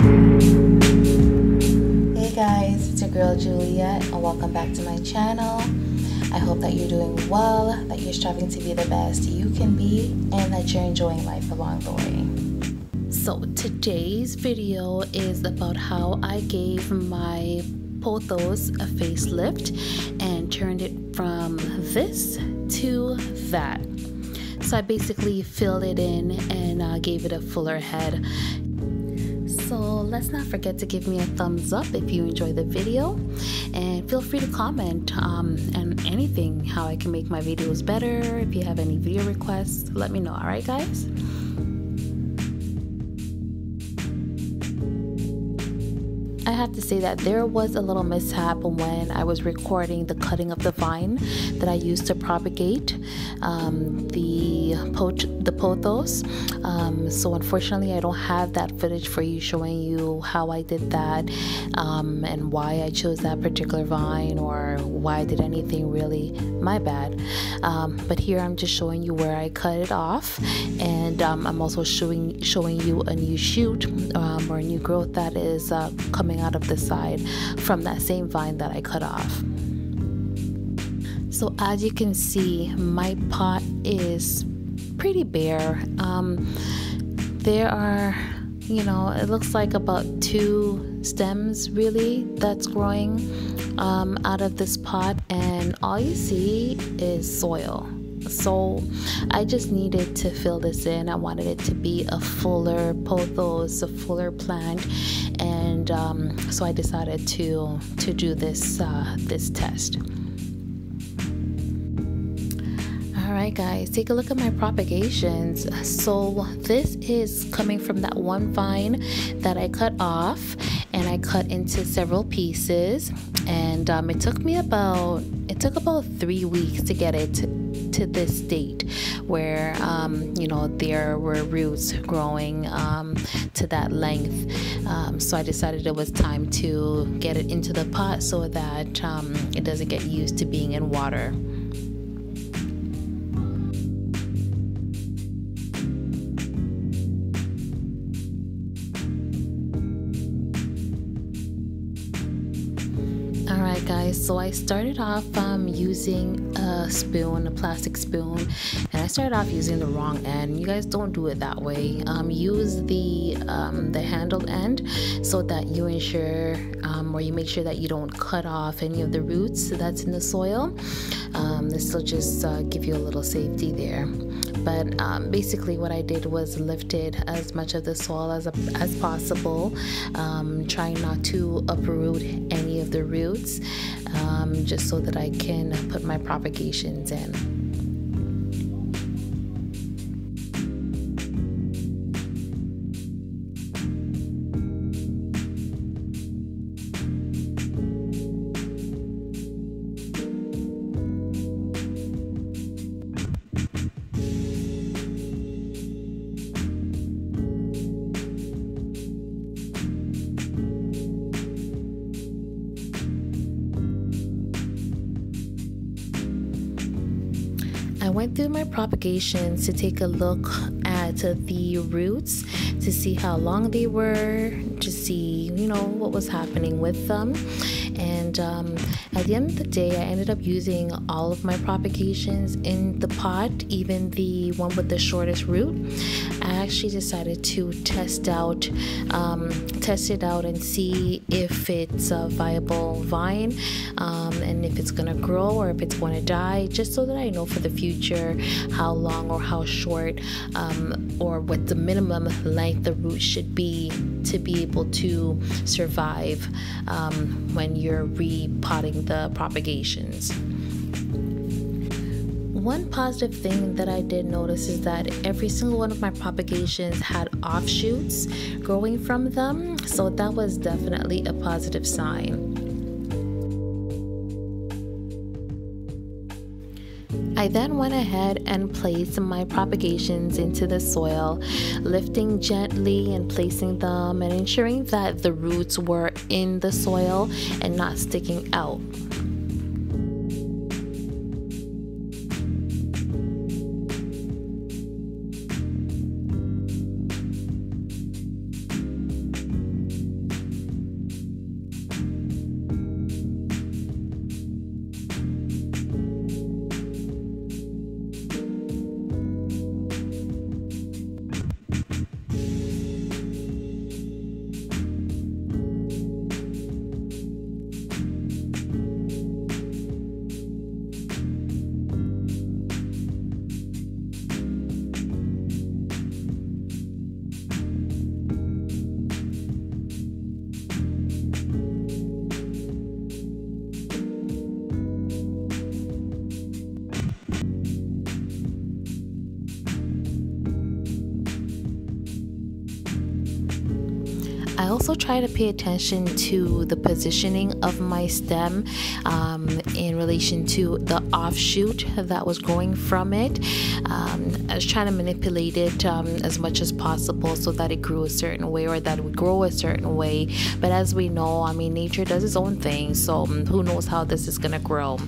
Hey guys, it's your girl Juliet and welcome back to my channel. I hope that you're doing well, that you're striving to be the best you can be, and that you're enjoying life along the way. So today's video is about how I gave my Pothos a facelift and turned it from this to that. So I basically filled it in and gave it a fuller head. So let's not forget to give me a thumbs up if you enjoy the video, and feel free to comment on anything, how I can make my videos better. If you have any video requests, let me know. Alright guys? I have to say that there was a little mishap when I was recording the cutting of the vine that I used to propagate the pothos. So unfortunately I don't have that footage for you, showing you how I did that and why I chose that particular vine, or why I did anything really. My bad. But here I'm just showing you where I cut it off, and I'm also showing you a new shoot or a new growth that is coming out of the side from that same vine that I cut off. So as you can see, my pot is pretty bare. There are, you know, it looks like about 2 stems really that's growing out of this pot, and all you see is soil. So I just needed to fill this in. I wanted it to be a fuller pothos, a fuller plant, and so I decided to do this this test. Alright guys, take a look at my propagations. So this is coming from that one vine that I cut off, and I cut into several pieces, and it took me about 3 weeks to get it to this state where you know, there were roots growing to that length. So I decided it was time to get it into the pot so that it doesn't get used to being in water. Alright guys, so I started off using a spoon, a plastic spoon, and I started off using the wrong end. You guys, don't do it that way. Use the handled end so that you ensure or you make sure that you don't cut off any of the roots that's in the soil. This will just give you a little safety there. But basically what I did was lifted as much of the soil as possible, trying not to uproot any of the roots, just so that I can put my propagations in. I went through my propagations to take a look at the roots, to see how long they were, to see, you know, what was happening with them. And at the end of the day, I ended up using all of my propagations in the pot, even the one with the shortest root. I actually decided to test it out and see if it's a viable vine, and if it's gonna grow or if it's gonna die, just so that I know for the future how long or how short or what the minimum length the root should be to be able to survive when you're repotting the propagations. One positive thing that I did notice is that every single one of my propagations had offshoots growing from them, so that was definitely a positive sign. I then went ahead and placed my propagations into the soil, lifting gently and placing them, and ensuring that the roots were in the soil and not sticking out. I also try to pay attention to the positioning of my stem in relation to the offshoot that was growing from it. I was trying to manipulate it as much as possible so that it grew a certain way or that it would grow a certain way. But as we know, I mean, nature does its own thing, so who knows how this is going to grow.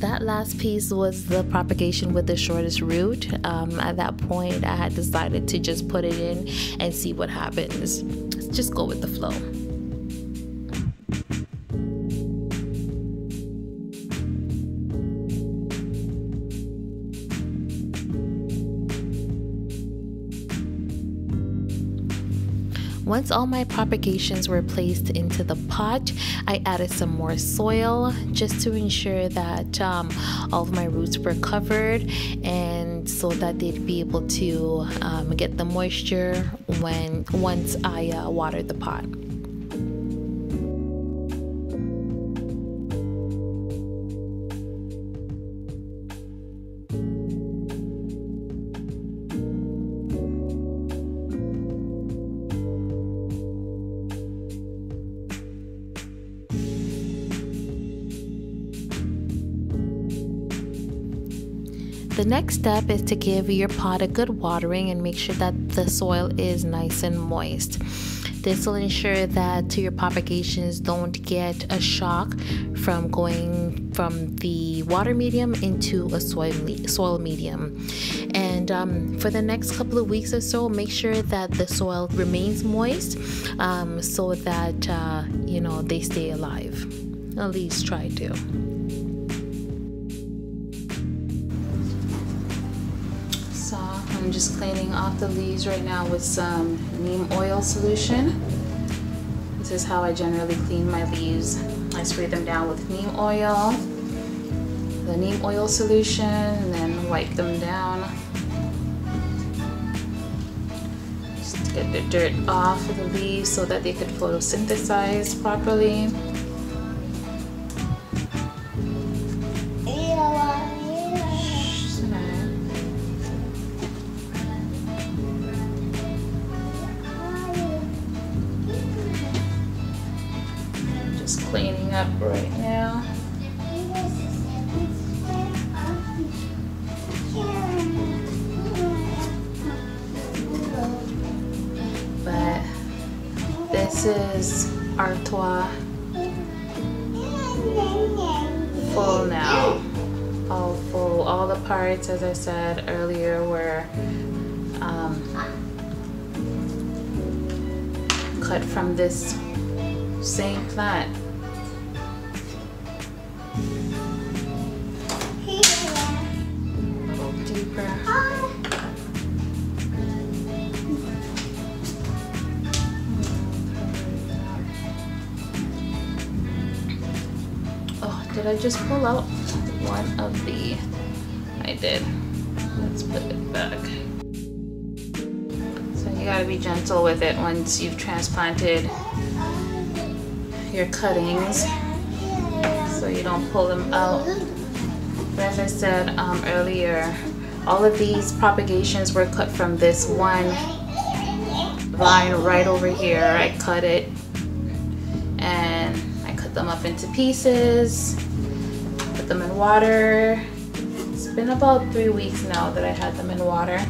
That last piece was the propagation with the shortest root. At that point, I had decided to just put it in and see what happens. Just go with the flow. Once all my propagations were placed into the pot, I added some more soil just to ensure that all of my roots were covered, and so that they'd be able to get the moisture once I watered the pot. The next step is to give your pot a good watering and make sure that the soil is nice and moist. This will ensure that your propagations don't get a shock from going from the water medium into a soil medium. And for the next couple of weeks or so, make sure that the soil remains moist so that you know, they stay alive. At least try to. I'm just cleaning off the leaves right now with some neem oil solution. This is how I generally clean my leaves. I spray them down with neem oil, the neem oil solution, and then wipe them down. Just to get the dirt off of the leaves so that they could photosynthesize properly. Cleaning up right now. But this is Artois full now. All full. All the parts, as I said earlier, were cut from this same plant. Did I just pull out one of the... I did. Let's put it back. So you gotta be gentle with it once you've transplanted your cuttings, so you don't pull them out. But as I said earlier, All of these propagations were cut from this one vine right over here. I cut it and I cut them up into pieces, put them in water. It's been about 3 weeks now that I had them in water.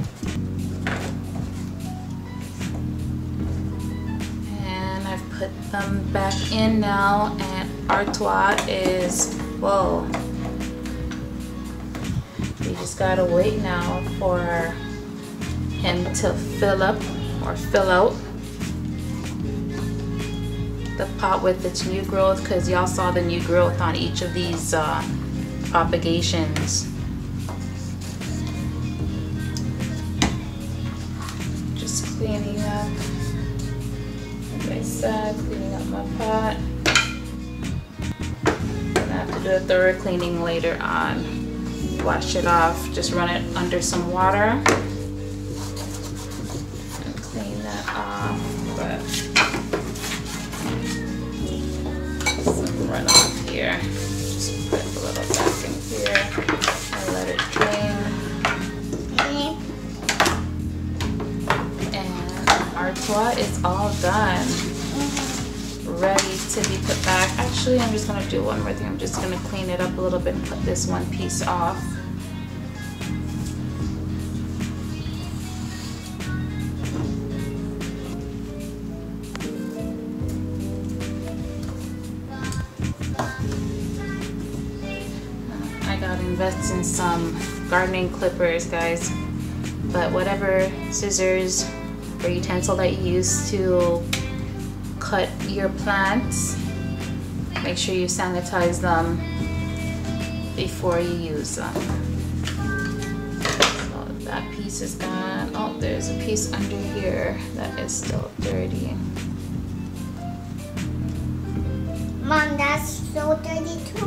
And I've put them back in now, and Artois is full. We just gotta wait now for him to fill up or fill out the pot with its new growth, because y'all saw the new growth on each of these propagations. Just cleaning up, like I said, cleaning up my pot. I'm gonna have to do a thorough cleaning later on. Wash it off, just run it under some water and clean that off with some runoff here. Just put a little back in here and let it drain. And Artois is all done, ready to be put back. Actually, I'm just going to do one more thing. I'm just going to clean it up a little bit and put this one piece off. I gotta invest in some gardening clippers, guys, but whatever scissors or utensil that you use to cut your plants, make sure you sanitize them before you use them. So that piece is gone. Oh, there's a piece under here that is still dirty. Mom, that's so dirty too.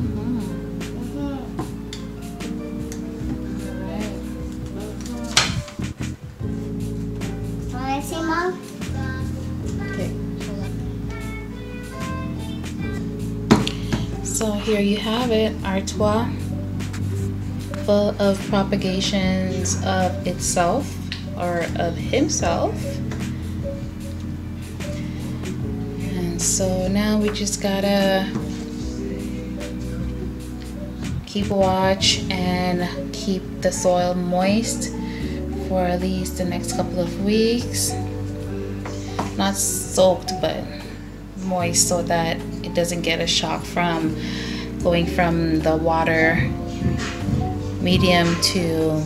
Mm-hmm. Mm-hmm. All right. Wanna see, Mom? So here you have it, Artois, full of propagations of itself, or of himself. And so now we just gotta keep watch and keep the soil moist for at least the next couple of weeks. Not soaked, but moist, so that it doesn't get a shock from going from the water medium to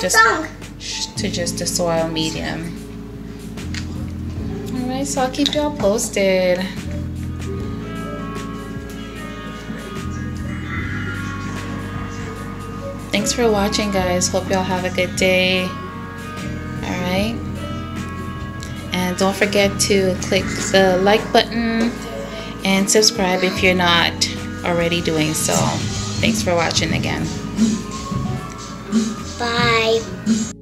just the soil medium. All right, so I'll keep y'all posted. Thanks for watching, guys. Hope y'all have a good day. All right, and don't forget to click the like button and subscribe if you're not already doing so. Thanks for watching again. Bye.